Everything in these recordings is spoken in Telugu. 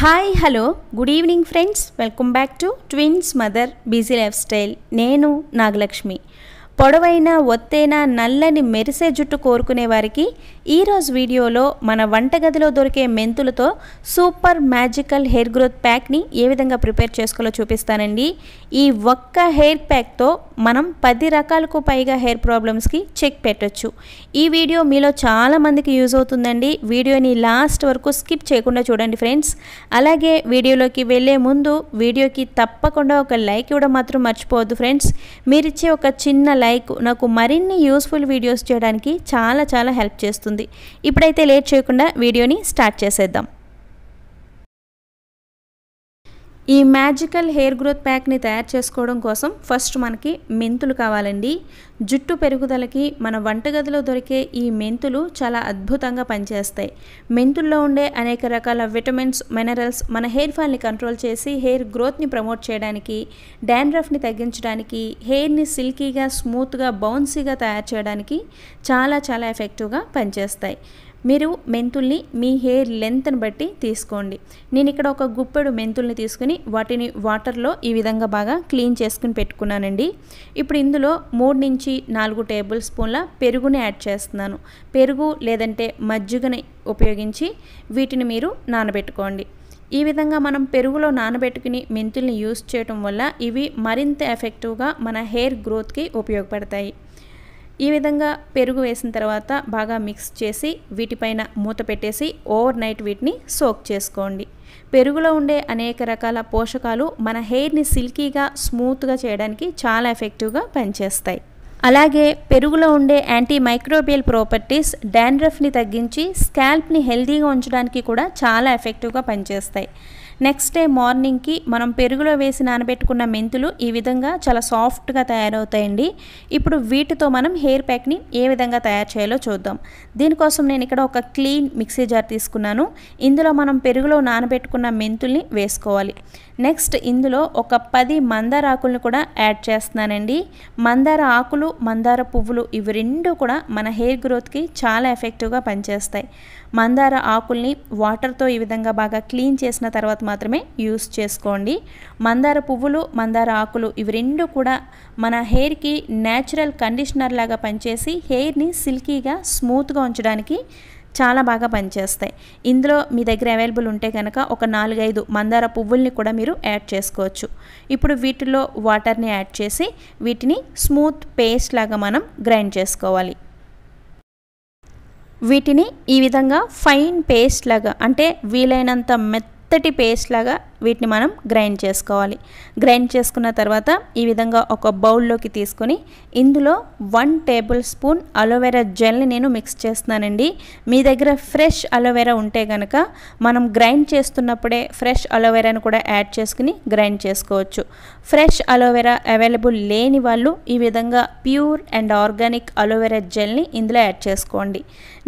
High hello good evening friends welcome back to twins mother busy lifestyle नेनु नागलक्ष्मी పొడవైన ఒత్తేన నల్లని మెరిసే జుట్టు కోరుకునే వారికి ఈ రోజు వీడియోలో మన వంటగదిలో దొరికే మెంతులతో super magical hair growth pack ని ఏ విధంగా ప్రిపేర్ చేసుకోలో చూపిస్తానండి। ఈ ఒక్క హెయిర్ ప్యాక్ తో మనం 10 రకాలకు పైగా హెయిర్ ప్రాబ్లమ్స్ కి చెక్ పెట్టొచ్చు। ఈ వీడియో మీలో చాలా మందికి యూస్ అవుతుందండి। వీడియోని లాస్ట్ వరకు స్కిప్ చేయకుండా చూడండి ఫ్రెండ్స్। అలాగే వీడియోలోకి వెళ్ళే ముందు వీడియోకి తప్పకుండా ఒక లైక్ ఇవ్వడం మాత్రం మర్చిపోవద్దు ఫ్రెండ్స్। మీరు ఇచ్చే ఒక చిన్న లైక్ నాకు మరిన్ని యూస్ఫుల్ వీడియోస్ చేయడానికి చాలా చాలా హెల్ప్ చేస్తుంది। ఇప్పుడైతే లేట్ చేయకుండా వీడియోని స్టార్ట్ చేసేద్దాం। ఈ మ్యాజికల్ హెయిర్ గ్రోత్ ప్యాక్ ని తయారు చేసుకోవడం కోసం ఫస్ట్ మనకి మెంతులు కావాలండి। జుట్టు పెరుగుదలకి మన వంటగదిలో దొరికే ఈ మెంతులు చాలా అద్భుతంగా పనిచేస్తాయి। మెంతుల్లో ఉండే అనేక రకాల విటమిన్స్ మినరల్స్ మన హెయిర్ ఫాల్ ని కంట్రోల్ చేసి హెయిర్ గ్రోత్ ని ప్రమోట్ చేయడానికి, డాండ్రఫ్ ని తగ్గించడానికి, హెయిర్ ని సిల్కీగా స్మూత్ గా బౌన్సీగా తయారు చేయడానికి చాలా చాలా ఎఫెక్టివ్ గా పనిచేస్తాయి। మీరు మెంతుల్ని మీ హెయిర్ లెంత్ని బట్టి తీసుకోండి। నేను ఇక్కడ ఒక గుప్పెడు మెంతుల్ని తీసుకుని వాటిని వాటర్లో ఈ విధంగా బాగా క్లీన్ చేసుకుని పెట్టుకున్నానండి। ఇప్పుడు ఇందులో 3 నుంచి 4 టేబుల్ స్పూన్ల పెరుగుని యాడ్ చేస్తున్నాను। పెరుగు లేదంటే మజ్జిగని ఉపయోగించి వీటిని మీరు నానబెట్టుకోండి। ఈ విధంగా మనం పెరుగులో నానబెట్టుకుని మెంతుల్ని యూస్ చేయడం వల్ల ఇవి మరింత ఎఫెక్టివ్గా మన హెయిర్ గ్రోత్కి ఉపయోగపడతాయి। ఈ విధంగా పెరుగు వేసిన తర్వాత బాగా మిక్స్ చేసి వీటిపైన మూత పెట్టేసి ఓవర్ నైట్ వీటిని సోక్ చేసుకోండి। పెరుగులో ఉండే అనేక రకాల పోషకాలు మన హెయిర్ని సిల్కీగా స్మూత్గా చేయడానికి చాలా ఎఫెక్టివ్గా పనిచేస్తాయి। అలాగే పెరుగులో ఉండే యాంటీ మైక్రోబియల్ ప్రాపర్టీస్ డాండ్రఫ్ని తగ్గించి స్కాల్ప్ని హెల్దీగా ఉంచడానికి కూడా చాలా ఎఫెక్టివ్గా పనిచేస్తాయి। నెక్స్ట్ డే మార్నింగ్కి మనం పెరుగులో వేసి నానబెట్టుకున్న మెంతులు ఈ విధంగా చాలా సాఫ్ట్గా తయారవుతాయండి। ఇప్పుడు వీటితో మనం హెయిర్ ప్యాక్ని ఏ విధంగా తయారు చేయాలో చూద్దాం। దీనికోసం నేను ఇక్కడ ఒక క్లీన్ మిక్సీ జార్ తీసుకున్నాను। ఇందులో మనం పెరుగులో నానబెట్టుకున్న మెంతుల్ని వేసుకోవాలి। నెక్స్ట్ ఇందులో ఒక 10 మందార ఆకులను కూడా యాడ్ చేస్తున్నానండి। మందార ఆకులు మందార పువ్వులు ఇవి రెండు కూడా మన హెయిర్ గ్రోత్కి చాలా ఎఫెక్టివ్గా పనిచేస్తాయి। మందార ఆకుల్ని వాటర్తో ఈ విధంగా బాగా క్లీన్ చేసిన తర్వాత మాత్రమే యూస్ చేసుకోండి। మందార పువ్వులు మందార ఆకులు ఇవి రెండు కూడా మన హెయిర్కి న్యాచురల్ కండిషనర్ లాగా పనిచేసి హెయిర్ని సిల్కీగా స్మూత్గా ఉంచడానికి చాలా బాగా పనిచేస్తాయి। ఇందులో మీ దగ్గర అవైలబుల్ ఉంటే కనుక ఒక 4-5 మందార పువ్వుల్ని కూడా మీరు యాడ్ చేసుకోవచ్చు। ఇప్పుడు వీటిలో వాటర్ని యాడ్ చేసి వీటిని స్మూత్ పేస్ట్ లాగా మనం గ్రైండ్ చేసుకోవాలి। వీటిని ఈ విధంగా ఫైన్ పేస్ట్ లాగా అంటే వీలైనంత మెత్తటి పేస్ట్ లాగా వీటిని మనం గ్రైండ్ చేసుకోవాలి। గ్రైండ్ చేసుకున్న తర్వాత ఈ విధంగా ఒక బౌల్లోకి తీసుకొని ఇందులో 1 టేబుల్ స్పూన్ అలోవెరా జెల్ని నేను మిక్స్ చేస్తున్నానండి। మీ దగ్గర ఫ్రెష్ అలోవెరా ఉంటే కనుక మనం గ్రైండ్ చేస్తున్నప్పుడే ఫ్రెష్ అలోవెరాను కూడా యాడ్ చేసుకుని గ్రైండ్ చేసుకోవచ్చు। ఫ్రెష్ అలోవెరా అవైలబుల్ లేని వాళ్ళు ఈ విధంగా ప్యూర్ అండ్ ఆర్గానిక్ అలోవెరా జెల్ని ఇందులో యాడ్ చేసుకోండి।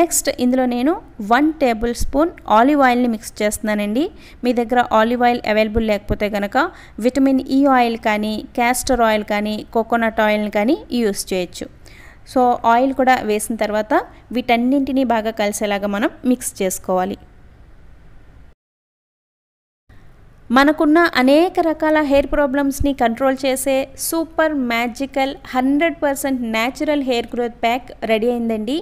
నెక్స్ట్ ఇందులో నేను 1 టేబుల్ స్పూన్ ఆలివ్ ఆయిల్ని మిక్స్ చేస్తున్నానండి। మీ దగ్గర ఆలివ్ ఆయిల్ అవైలబుల్ లేకపోతే కనుక విటమిన్ ఈ ఆయిల్ కానీ క్యాస్టర్ ఆయిల్ కానీ కోకోనట్ ఆయిల్ని కానీ యూస్ చేయొచ్చు। సో ఆయిల్ కూడా వేసిన తర్వాత వీటన్నింటినీ బాగా కలిసేలాగా మనం మిక్స్ చేసుకోవాలి। మనకున్న అనేక రకాల హెయిర్ ప్రాబ్లమ్స్ని కంట్రోల్ చేసే super magical 100% natural hair growth pack ready అయిందండి।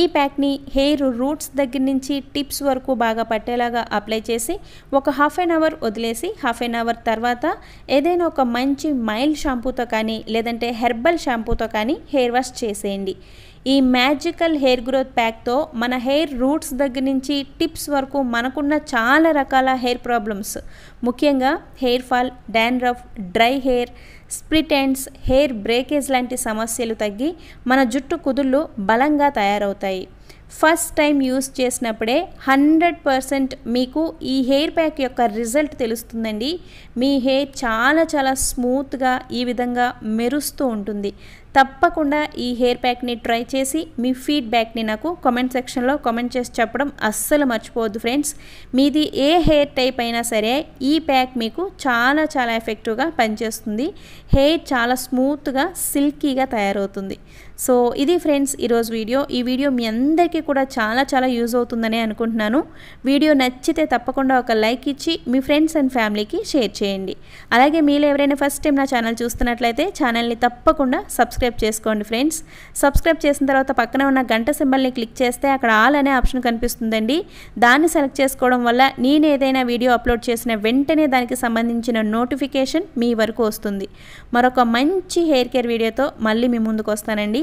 ఈ ప్యాక్ని హెయిర్ రూట్స్ దగ్గర నుంచి టిప్స్ వరకు బాగా పట్టేలాగా అప్లై చేసి ఒక 1/2 అవర్ వదిలేసి 1/2 అవర్ తర్వాత ఏదైనా ఒక మంచి మైల్డ్ షాంపూతో కానీ లేదంటే హెర్బల్ షాంపూతో కానీ హెయిర్ వాష్ చేసేయండి। ఈ మ్యాజికల్ హెయిర్ గ్రోత్ ప్యాక్తో మన హెయిర్ రూట్స్ దగ్గర నుంచి టిప్స్ వరకు మనకున్న చాలా రకాల హెయిర్ ప్రాబ్లమ్స్ ముఖ్యంగా hair fall, dandruff, dry hair, split ends, hair breakage లాంటి సమస్యలు తగ్గి మన జుట్టు కుదుళ్ళు బలంగా తయారవుతాయి। ఫస్ట్ టైం యూస్ చేసినప్పుడే 100% మీకు ఈ హెయిర్ ప్యాక్ యొక్క రిజల్ట్ తెలుస్తుందండి। మీ హెయిర్ చాలా చాలా స్మూత్గా ఈ విధంగా మెరుస్తూ ఉంటుంది। తప్పకుండా ఈ హెయిర్ ప్యాక్ ని ట్రై చేసి మీ ఫీడ్‌బ్యాక్ ని నాకు కామెంట్ సెక్షన్ లో కామెంట్ చేసి చెప్పడం అస్సలు మర్చిపోవద్దు ఫ్రెండ్స్। మీది ఏ హెయిర్ టైప్ అయినా సరే ఈ ప్యాక్ మీకు చాలా చాలా ఎఫెక్టివ్ గా పని చేస్తుంది। హెయిర్ చాలా స్మూత్ గా సిల్కీ గా తయారవుతుంది। సో ఇది ఫ్రెండ్స్ ఈ రోజు వీడియో। ఈ వీడియో మీ అందరికీ కూడా చాలా చాలా యూస్ అవుతుందనే అనుకుంటున్నాను। వీడియో నచ్చితే తప్పకుండా ఒక లైక్ ఇచ్చి మీ ఫ్రెండ్స్ అండ్ ఫ్యామిలీకి షేర్ చేయండి। అలాగే మీరు ఎవరైనా ఫస్ట్ టైం నా ఛానల్ చూస్తున్నట్లయితే ఛానల్ ని తప్పకుండా సబ్స్క్రైబ్ చేసుకోండి ఫ్రెండ్స్। సబ్స్క్రైబ్ చేసిన తర్వాత పక్కన ఉన్న గంట సింబల్ ని క్లిక్ చేస్తే అక్కడ ఆల్ అనే ఆప్షన్ కనిపిస్తుందండి। దాన్ని సెలెక్ట్ చేసుకోవడం వల్ల నేను ఏదైనా వీడియో అప్లోడ్ చేసిన వెంటనే దానికి సంబంధించిన నోటిఫికేషన్ మీ వరకు వస్తుంది। మరొక మంచి హెయిర్ కేర్ వీడియోతో మళ్ళీ మీ ముందుకు వస్తానండి।